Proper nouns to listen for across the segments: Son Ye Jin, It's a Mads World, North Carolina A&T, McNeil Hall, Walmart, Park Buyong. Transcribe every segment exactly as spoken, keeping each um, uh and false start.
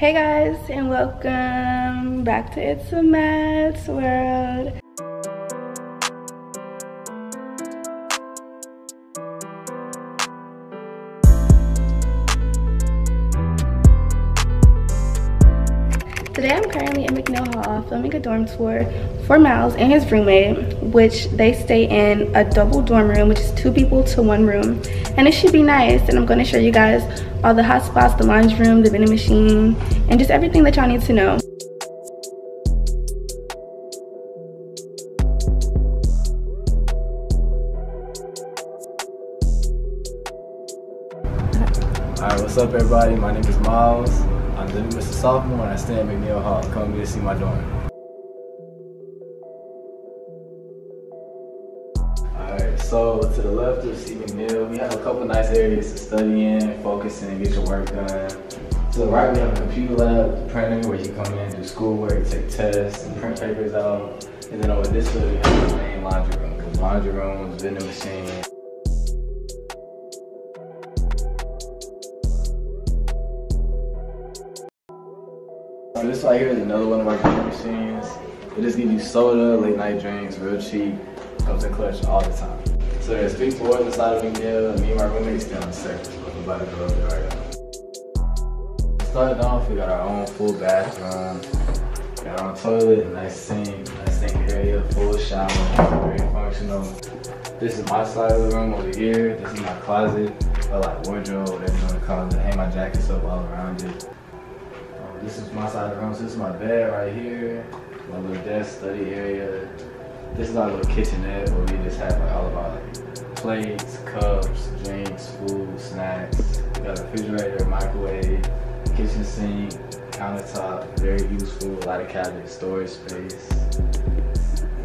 Hey guys, and welcome back to It's a Mads World. Today I'm currently in McNeil Hall filming a dorm tour for Miles and his roommate, which they stay in a double dorm room, which is two people to one room, and it should be nice. And I'm going to show you guys all the hot spots, the lounge room, the vending machine, and just everything that y'all need to know. Alright, what's up everybody? My name is Miles. I'm the Mister Sophomore and I stay at McNeil Hall. Come here to see my dorm. Alright, so to the left you'll see McNeil. We have a couple nice areas to study in, focus in, and get your work done. To the right we have a computer lab, printer, where you come in, do schoolwork, take tests, and print papers out. And then over this way we have the main laundry room, because laundry rooms, vending machine. So this right here is another one of our vending machines. It just gives you soda, late night drinks, real cheap. Comes in clutch all the time. So there's three floors inside of McNeil, and me and my roommate stay on the second floor. I'm about to go up there right now. Starting off, we got our own full bathroom, we got our own toilet, a nice sink, nice sink area, full shower, very functional. This is my side of the room over here. This is my closet, or like wardrobe, whatever you want to call it. Hang my jackets up all around it. This is my side of the room, so this is my bed right here, my little desk, study area. This is our little kitchenette where we just have like all of our like, plates, cups, drinks, food, snacks. We got a refrigerator, microwave, kitchen sink, countertop, very useful, a lot of cabinet storage space.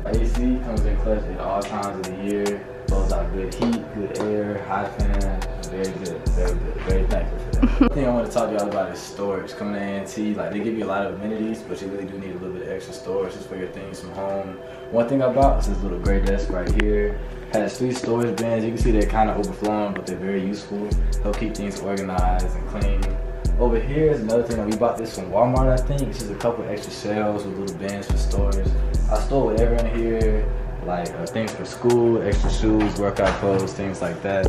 A C comes in clutch at all times of the year, blows out good heat, good air, hot fan, very good, very good, very thankful for that. One thing I want to talk to y'all about is storage. Coming to A and T, like they give you a lot of amenities, but you really do need a little bit of extra storage just for your things from home. One thing I bought was this little gray desk right here. Has three storage bins. You can see they're kind of overflowing, but they're very useful. They'll keep things organized and clean. Over here is another thing that we bought this from Walmart, I think. It's just a couple extra shelves with little bins for storage. I store whatever in here, like uh, things for school, extra shoes, workout clothes, things like that.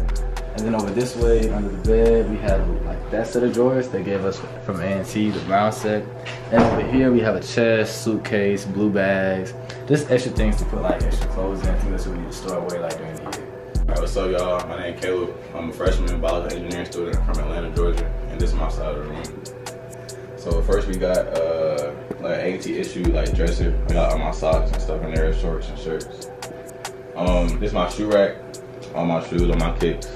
And then over this way, under the bed, we have like that set of drawers they gave us from A and T, the brown set. And over here, we have a chest, suitcase, blue bags, just extra things to put like extra clothes in, things that we need to store away like during the year. All right, what's up, y'all? My name is Caleb. I'm a freshman biology engineering student from Atlanta, Georgia, and this is my side of the room. So first, we got uh, like A and T issue like dresser. I got all my socks and stuff in there, shorts and shirts. Um, this is my shoe rack. All my shoes, all my kicks.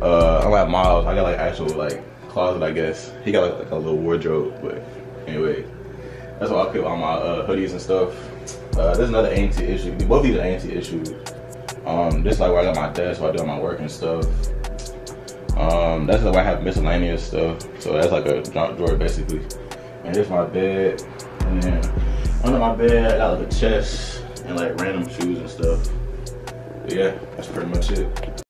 Uh, I'm like Miles. I got like actual like closet, I guess. He got like, like a little wardrobe, but anyway, that's why I keep all my uh, hoodies and stuff. Uh, there's another A and T issue. Both of these are A and T issues. Um, this is like where I got my desk, where I do all my work and stuff. Um, that's like where I have miscellaneous stuff. So that's like a junk drawer basically. And here's my bed. And then under my bed, I got like a chest and like random shoes and stuff. But yeah, that's pretty much it.